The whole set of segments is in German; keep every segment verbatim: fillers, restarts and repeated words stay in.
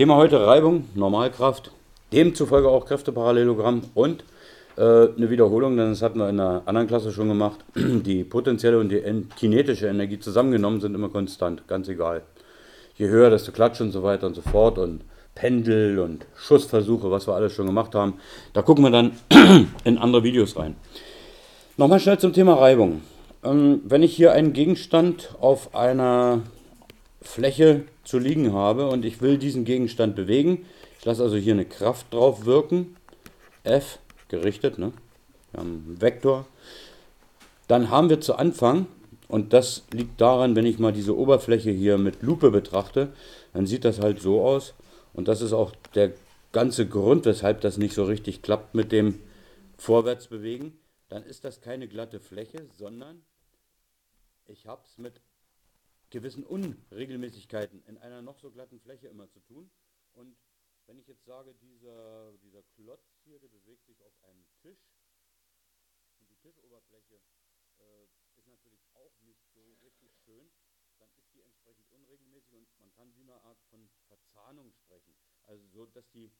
Thema heute Reibung, Normalkraft, demzufolge auch Kräfteparallelogramm und äh, eine Wiederholung, denn das hatten wir in einer anderen Klasse schon gemacht. Die potenzielle und die kinetische Energie zusammengenommen sind immer konstant, ganz egal. Je höher, desto Klatsch und so weiter und so fort und Pendel und Schussversuche, was wir alles schon gemacht haben. Da gucken wir dann in andere Videos rein. Nochmal schnell zum Thema Reibung. Ähm, wenn ich hier einen Gegenstand auf einer Fläche zu liegen habe und ich will diesen Gegenstand bewegen, ich lasse also hier eine Kraft drauf wirken, F, gerichtet, ne? Wir haben einen Vektor, dann haben wir zu Anfang, und das liegt daran, wenn ich mal diese Oberfläche hier mit Lupe betrachte, dann sieht das halt so aus, und das ist auch der ganze Grund, weshalb das nicht so richtig klappt mit dem Vorwärtsbewegen, dann ist das keine glatte Fläche, sondern ich habe es mit gewissen Unregelmäßigkeiten in einer noch so glatten Fläche immer zu tun. Und wenn ich jetzt sage, dieser, dieser Klotz hier, der bewegt sich auf einem Tisch, und die Tischoberfläche äh, ist natürlich auch nicht so richtig schön, dann ist die entsprechend unregelmäßig und man kann wie eine Art von Verzahnung sprechen. Also so, dass die,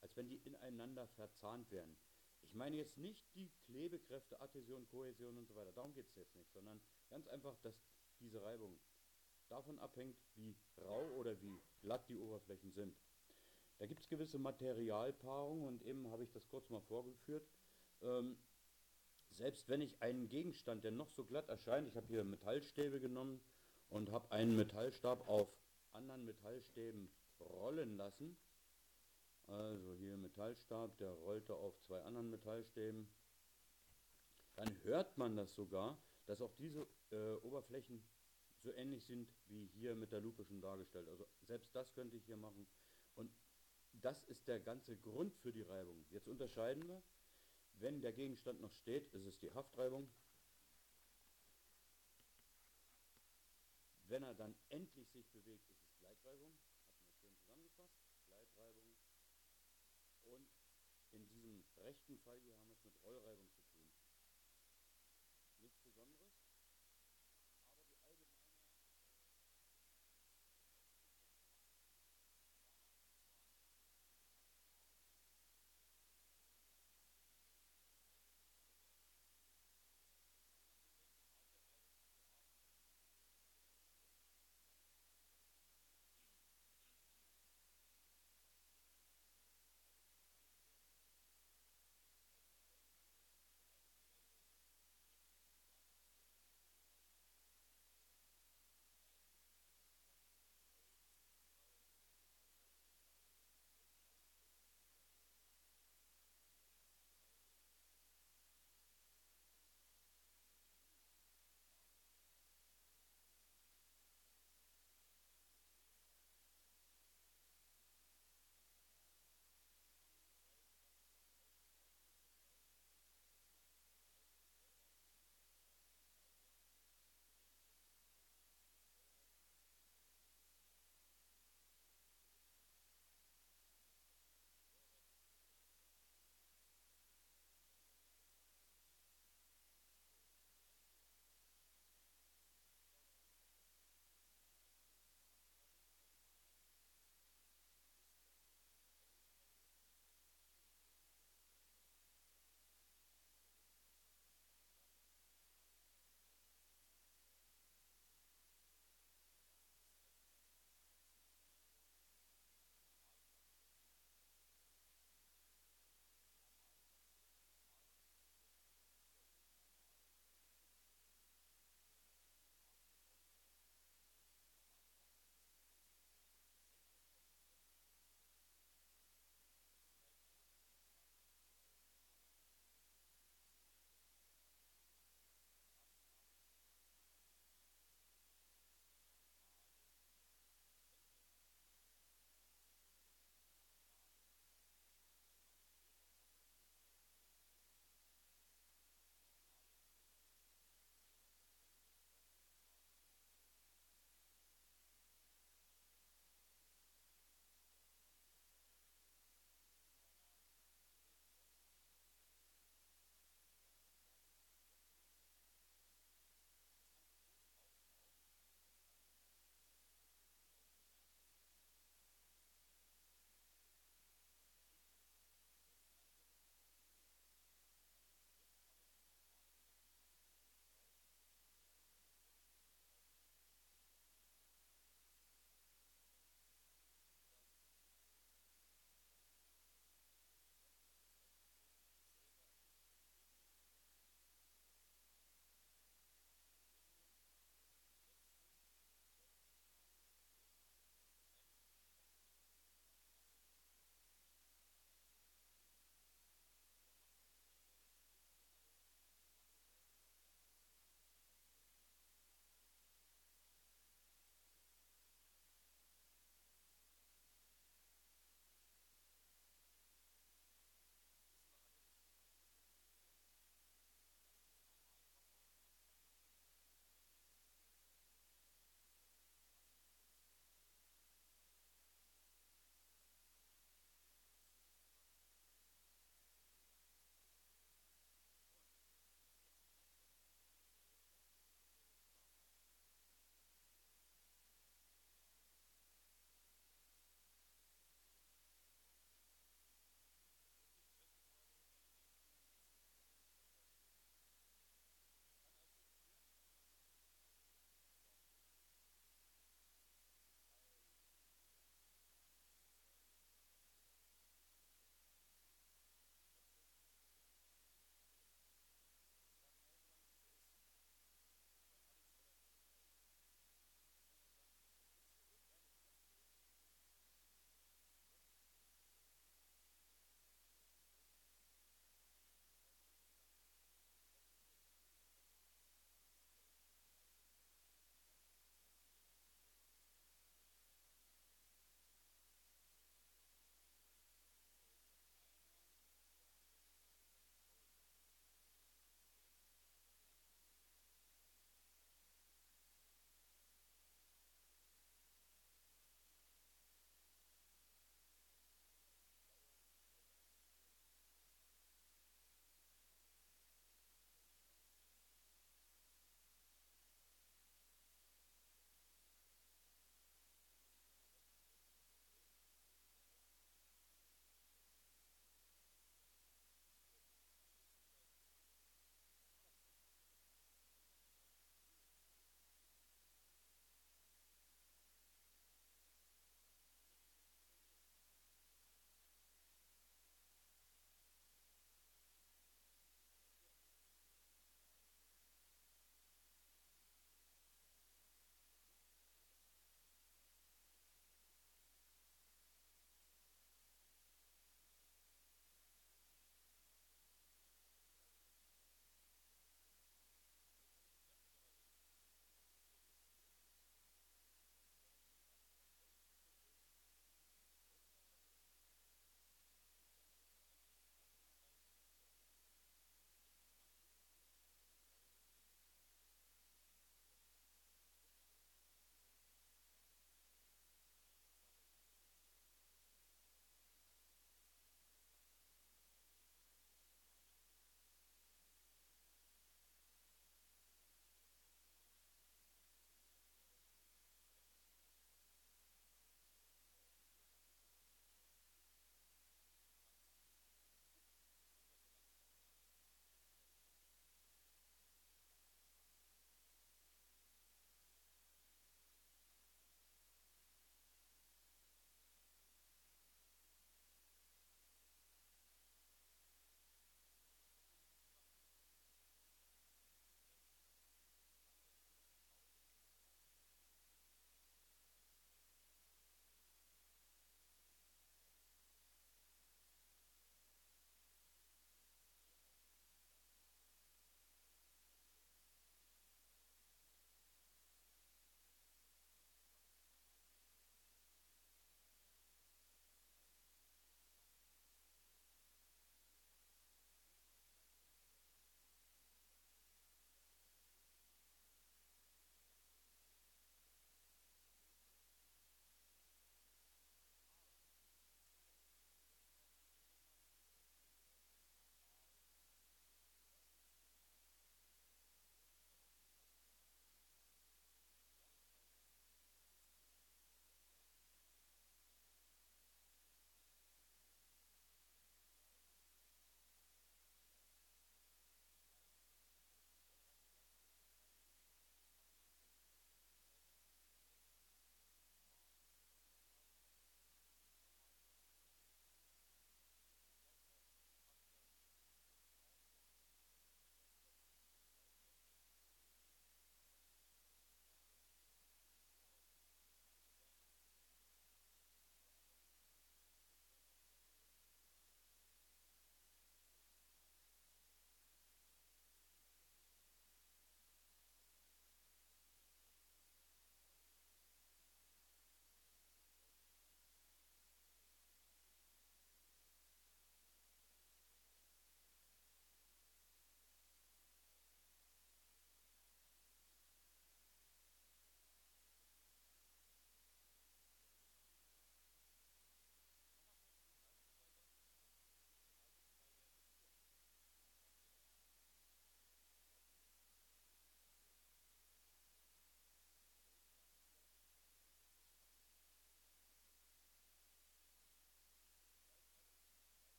als wenn die ineinander verzahnt werden. Ich meine jetzt nicht die Klebekräfte, Adhäsion, Kohäsion und so weiter, darum geht es jetzt nicht, sondern ganz einfach, dass diese Reibung davon abhängt, wie rau oder wie glatt die Oberflächen sind. Da gibt es gewisse Materialpaarungen und eben habe ich das kurz mal vorgeführt. Ähm, selbst wenn ich einen Gegenstand, der noch so glatt erscheint, ich habe hier Metallstäbe genommen und habe einen Metallstab auf anderen Metallstäben rollen lassen. Also hier Metallstab, der rollte auf zwei anderen Metallstäben. Dann hört man das sogar, dass auch diese äh, Oberflächen so ähnlich sind wie hier mit der Lupe schon dargestellt. Also selbst das könnte ich hier machen. Und das ist der ganze Grund für die Reibung. Jetzt unterscheiden wir, wenn der Gegenstand noch steht, ist es die Haftreibung. Wenn er dann endlich sich bewegt, ist es Gleitreibung. Hat man schön zusammengefasst. Gleitreibung. Und in diesem rechten Fall hier haben wir es mit Rollreibung.